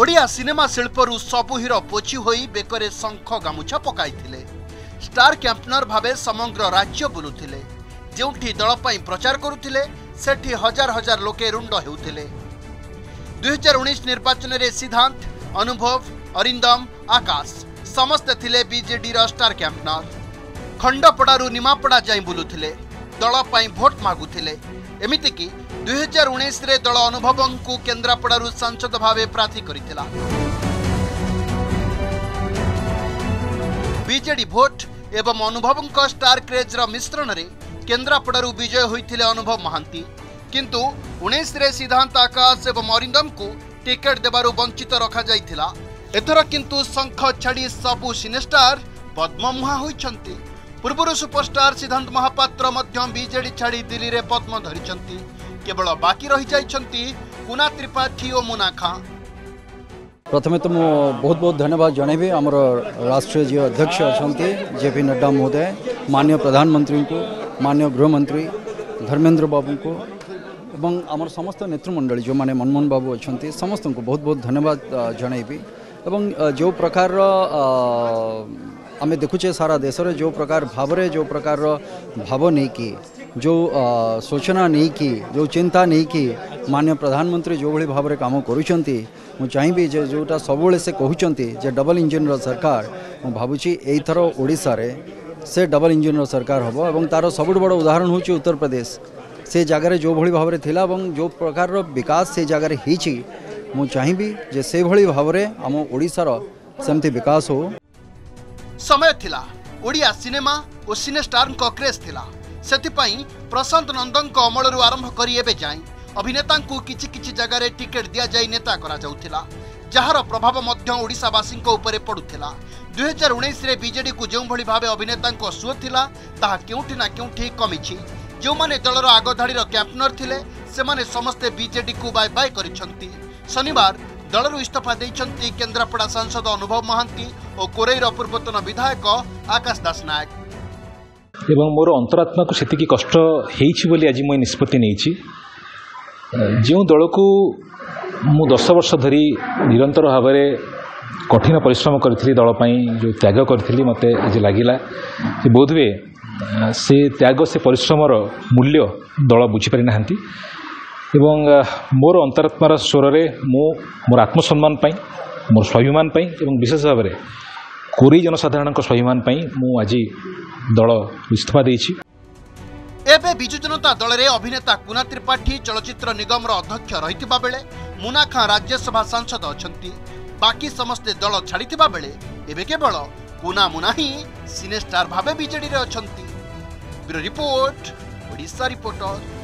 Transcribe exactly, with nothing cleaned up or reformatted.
Odia cinema शिल्परु सबु हिरो पोची होई बेकरे शंख गामुछा पकाईथिले। स्टार कैंपनर भावे समग्र राज्य बुलुथिले। जोठी दल पई प्रचार करुथिले सेठी हजार हजार लोके रुंड हेउथिले। दो हज़ार उन्नीस निर्वाचन रे सिद्धांत, अनुभव, अरिंदम, आकाश समस्त थिले बीजेडी रो स्टार कैंपनर। खंडपड़ारू निमापड़ा जाई बुलुथिले। दल पई वोट मागुथिले। एमिति कि दो हज़ार उन्नीस रे दल अनुभवंकु केंद्रापड़ारू सांसद भावे प्रार्थी करिथिला। बीजेडी भोट एवं अनुभवंक स्टार क्रेजर मिश्रण रे केंद्रापड़ारू विजय होइथिले अनुभव महांती, किंतु उन्नीस रे सिद्धांत, आकाश एवं अरिंदम को टिकेट देबारू वंचित रखा जाइथिला। एथर किंतु शंख छाड़ी सबु सिनेस्टार पद्ममुहा होइछंती। पूर्व सुपरस्टार सिद्धांत महापात्र मध्यम बीजेडी छाड़ी दिल्ली रे पद्म धरिछंती। केवल बाकी रही जाइछंती कुना त्रिपाठी और मुना खां। प्रथमे तो मु बहुत बहुत धन्यवाद जणेबी हमर राष्ट्रीय जे अध्यक्ष अछंती जेपी नड्डा महोदय, माननीय प्रधानमंत्री को, माननीय गृहमंत्री धर्मेंद्र बाबू को एवं हमर समस्त नेतृमंडली जो माने मनमोहन बाबू अछंती समस्त को बहुत बहुत धन्यवाद जणेबी। एवं जो प्रकार आमे देखुचे सारा देश रे जो प्रकार भावरे जो प्रकार भाव नहीं की जो आ, सोचना नहीं की जो चिंता नहीं की माननीय प्रधानमंत्री जो भली भाव कम करुँचंती मु चाहिए जे जोटा सबुले से कहते जे डबल इंजिन रो सरकार मु भावुची एथर ओडिशा रे से डबल इंजिन रो सरकार होबो। एवं तारो सबुठ बड़ उदाहरण होची उत्तर प्रदेश। से जगार जो भली भाव थिला एवं जो प्रकार विकास से जगार होईची मु चाहिए जे से भली भाव आम ओडिशार सेमती विकास हो। समय थिला ओडिया सिनेमा और सिनेस्टार को क्रेज थिला। सेथिपाई प्रशांत नंदन अमलर आरंभ करी एबे जाई अभिनेता किछि किछि जगार टिकेट दिया जाई नेता करा जाउथिला, जहार प्रभाव मध्य ओडिशावासी उपरे पडुथिला। दो हज़ार उन्नीस रे बीजेडी को जो भली भाबे अभिनेता सुओ थिला ताहा केउठी ना केउठी कमिछि। जो माने दलर आगधाड़ी कैंपनर थिले सेमाने समस्ते बीजेडी को बाय बाय करिसंती। शनिवार दलर इस्तीफा देइछंती केंद्रापड़ा सांसद अनुभव महांती और कोरेईर पूर्वतन विधायक आकाश दास नायक। एवं मोर अंतरात्मा को सेतिकी कष्ट हेइछि बोली आज मुझे निष्पत्ति नहींछि। जो दल को मु दस वर्ष धरी निरंतर भाव में कठिन परिश्रम करी दल पर जो त्याग करी मत लगला बोध हुए से त्याग से परिश्रमर मूल्य दल बुझीपारी ना। एवं मोर अंतरात्मार स्वर में मु मोर आत्मसम्मान मोर स्वाभिमान एवं विशेष भाव में कोरी जनसाधारण स्वाभिमान मु आज दल इस्तीफा देछि। एबे बिजु जनता दल रे अभिनेता कुना त्रिपाठी चलचित्र निगम रो अध्यक्ष रहितिबा बेले मुना खां राज्यसभा सांसद अछंती। बाकी समस्ते दल छाड़ितिबा बेले एबे केवल कुना मुना ही सिनेस्टार भाबे बीजेडी रे अछंती। Bureau report, Odisha reporter.